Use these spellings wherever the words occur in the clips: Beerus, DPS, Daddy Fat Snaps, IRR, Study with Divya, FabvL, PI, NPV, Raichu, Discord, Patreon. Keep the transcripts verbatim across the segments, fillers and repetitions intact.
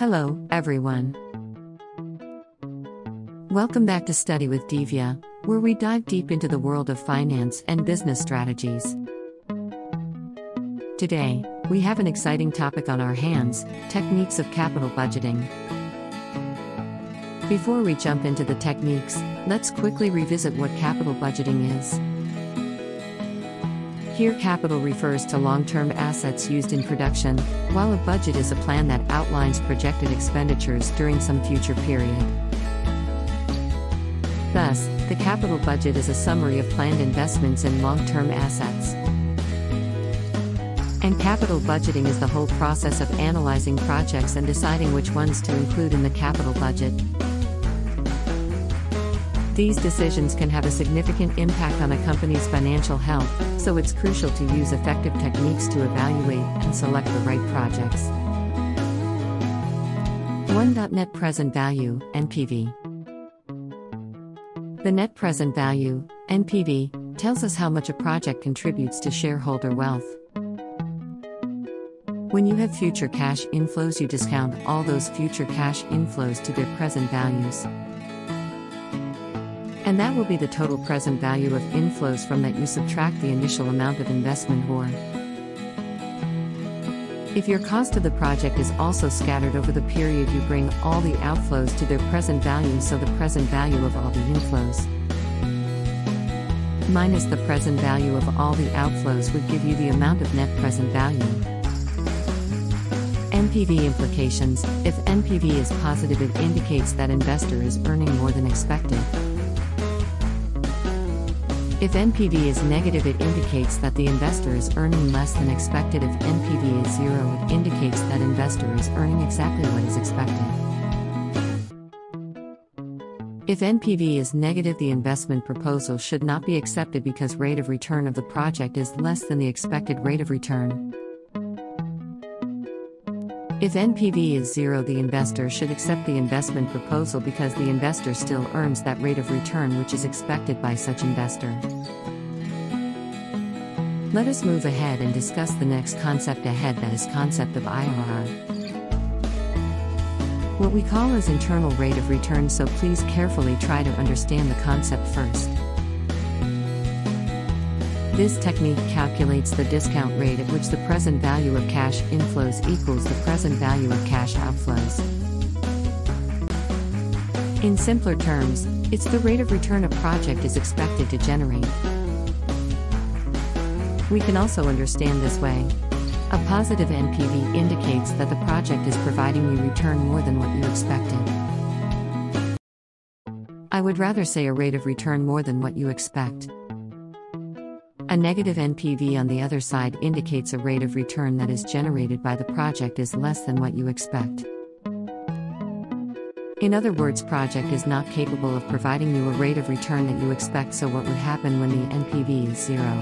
Hello, everyone. Welcome back to Study with Divya, where we dive deep into the world of finance and business strategies. Today, we have an exciting topic on our hands: techniques of capital budgeting. Before we jump into the techniques, let's quickly revisit what capital budgeting is. Here, capital refers to long-term assets used in production, while a budget is a plan that outlines projected expenditures during some future period. Thus, the capital budget is a summary of planned investments in long-term assets. And capital budgeting is the whole process of analyzing projects and deciding which ones to include in the capital budget. These decisions can have a significant impact on a company's financial health, so it's crucial to use effective techniques to evaluate and select the right projects. one. Net Present Value, N P V. The net present value, N P V, tells us how much a project contributes to shareholder wealth. When you have future cash inflows, you discount all those future cash inflows to their present values. And that will be the total present value of inflows. From that, you subtract the initial amount of investment, or if your cost of the project is also scattered over the period, you bring all the outflows to their present value, so the present value of all the inflows minus the present value of all the outflows would give you the amount of net present value. N P V implications: if N P V is positive, it indicates that investor is earning more than expected. If N P V is negative, it indicates that the investor is earning less than expected. If N P V is zero, it indicates that investor is earning exactly what is expected. If N P V is negative, the investment proposal should not be accepted because rate of return of the project is less than the expected rate of return. If N P V is zero, the investor should accept the investment proposal because the investor still earns that rate of return which is expected by such investor. Let us move ahead and discuss the next concept ahead, that is concept of I R R. What we call is internal rate of return, so please carefully try to understand the concept first. This technique calculates the discount rate at which the present value of cash inflows equals the present value of cash outflows. In simpler terms, it's the rate of return a project is expected to generate. We can also understand this way. A positive N P V indicates that the project is providing you return more than what you expected. I would rather say a rate of return more than what you expect. A negative N P V on the other side indicates a rate of return that is generated by the project is less than what you expect. In other words, project is not capable of providing you a rate of return that you expect, so what would happen when the N P V is zero?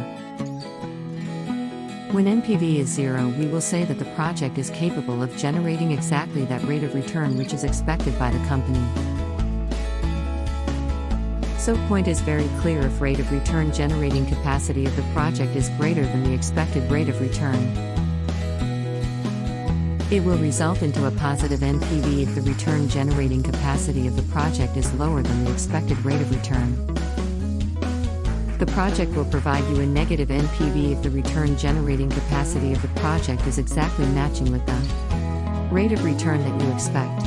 When N P V is zero, we will say that the project is capable of generating exactly that rate of return which is expected by the company. So point is very clear: if rate of return generating capacity of the project is greater than the expected rate of return, it will result into a positive N P V. If the return generating capacity of the project is lower than the expected rate of return, the project will provide you a negative N P V. If the return generating capacity of the project is exactly matching with the rate of return that you expect,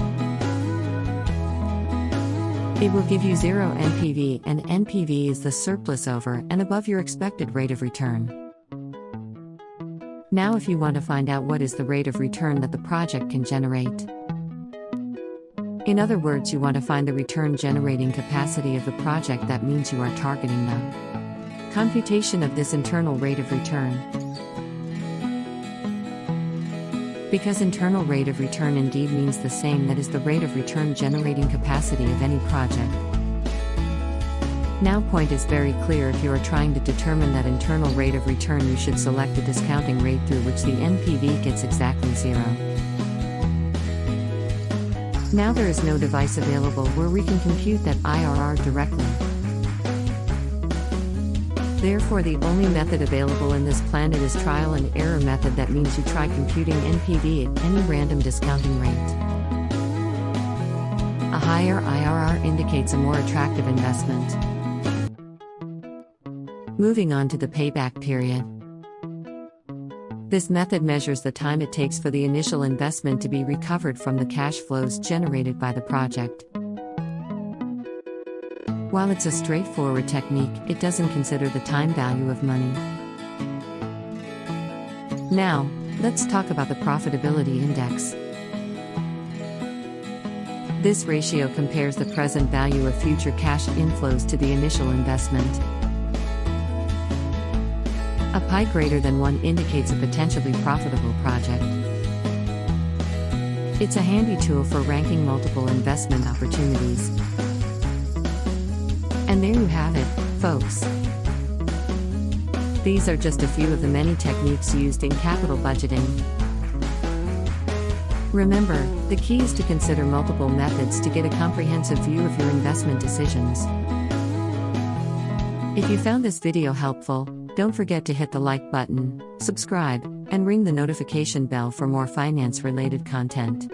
it will give you zero N P V, and N P V is the surplus over and above your expected rate of return. Now, if you want to find out what is the rate of return that the project can generate, in other words, you want to find the return generating capacity of the project, that means you are targeting the computation of this internal rate of return. Because internal rate of return indeed means the same, that is the rate of return generating capacity of any project. Now, point is very clear: if you are trying to determine that internal rate of return, you should select a discounting rate through which the N P V gets exactly zero. Now, there is no device available where we can compute that I R R directly. Therefore, the only method available in this planet is trial and error method. That means you try computing N P V at any random discounting rate. higher I R R indicates a more attractive investment. Moving on to the payback period. This method measures the time it takes for the initial investment to be recovered from the cash flows generated by the project. While it's a straightforward technique, it doesn't consider the time value of money. Now, let's talk about the profitability index. This ratio compares the present value of future cash inflows to the initial investment. A P I greater than one indicates a potentially profitable project. It's a handy tool for ranking multiple investment opportunities. And there you have it, folks. These are just a few of the many techniques used in capital budgeting. Remember, the key is to consider multiple methods to get a comprehensive view of your investment decisions. If you found this video helpful, don't forget to hit the like button, subscribe, and ring the notification bell for more finance-related content.